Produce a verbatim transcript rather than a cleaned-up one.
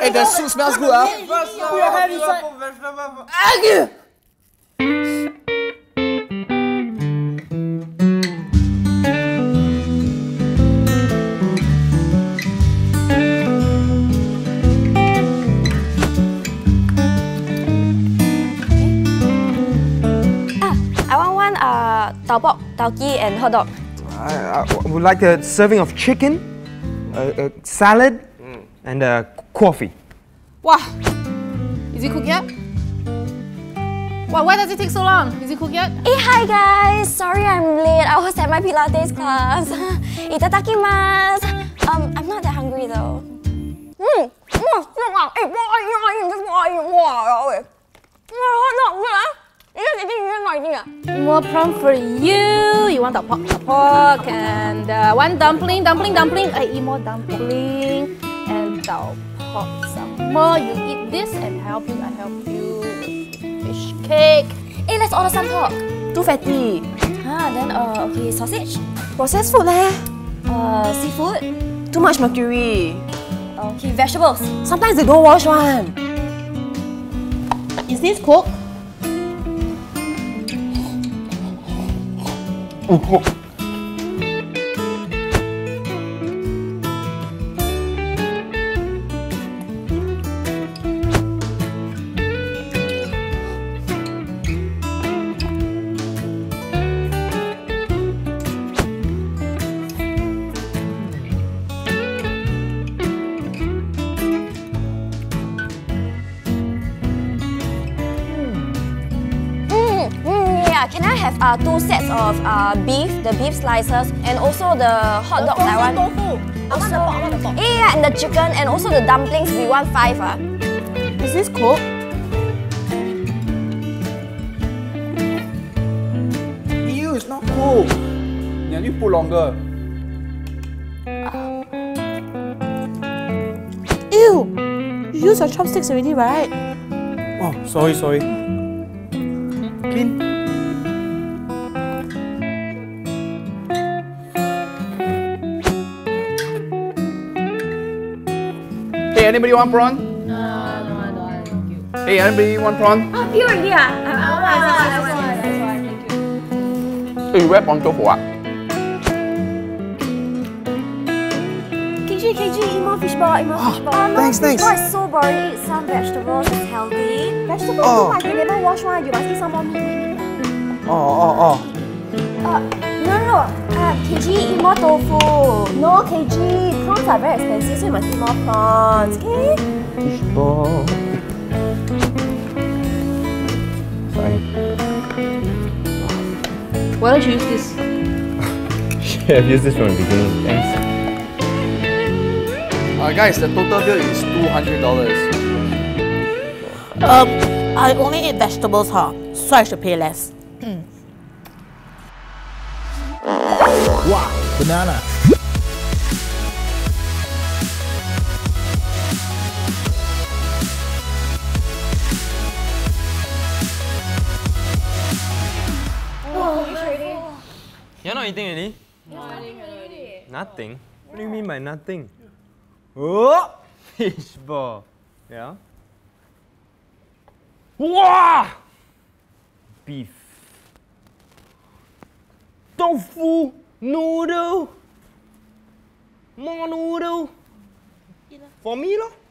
Hey, that soup smells good, huh? Put your hand inside. Taobok, tauki, and hot dog. I, I would like a serving of chicken, a, a salad, mm. and a coffee. Wow! Is it cooked yet? Wow, why does it take so long? Is it cooked yet? Hey, hi guys! Sorry I'm late. I was at my Pilates class. Itadakimasu! Um, I'm not that hungry though. Mmm! More prawn for you. You want the pork, the pork, and uh, one dumpling, dumpling, dumpling. I eat more dumpling and the pork some more. You eat this and help you. I help you with fish cake. Hey, let's order some pork. Too fatty. Ah, then uh, okay, sausage. Processed food leh. Uh, seafood. Too much mercury. Okay, vegetables. Sometimes they don't wash one. Is this cooked? Can I have uh, two sets of uh, beef, the beef slices, and also the hot dog I want? Tofu. Also, I want the pork. Yeah, and the chicken, and also the dumplings. We want five. Uh. Is this cooked? Ew, it's not cooked. Yeah, you put longer. Uh. Ew, you used your chopsticks already, right? Oh, sorry, sorry. Clean. Hey, anybody want prawn? No, no, I don't want. Thank you. Hey, anybody want prawn? Oh, pure, yeah. I want, I want, I want. Thank you. Hey, you wear prawn tofu, ah? K G, K G, eat more fish ball, eat more fish ball. Oh, no, thanks, thanks. Fish ball is so boring. Eat some vegetables, it's healthy. Vegetables oh. too much, you never wash one. You must eat some more meat. Oh, oh, oh. Uh, no, no, uh, K G, eat more tofu. No, K G. Prawns are very expensive, so you must eat more prawns, okay? Fish ball. Sorry. Why don't you use this? Shit, I've used this from the beginning, thanks. Uh, guys, the total bill is two hundred dollars. Um, I only eat vegetables, huh? So I should pay less. Mm. Wah! Banana. You're not eating any? No, I didn't eat it. Nothing? What do you mean by nothing? Oh! Fish ball. Yeah? Wah! Beef. Tofu. Noodle. More noodle. For me, lor.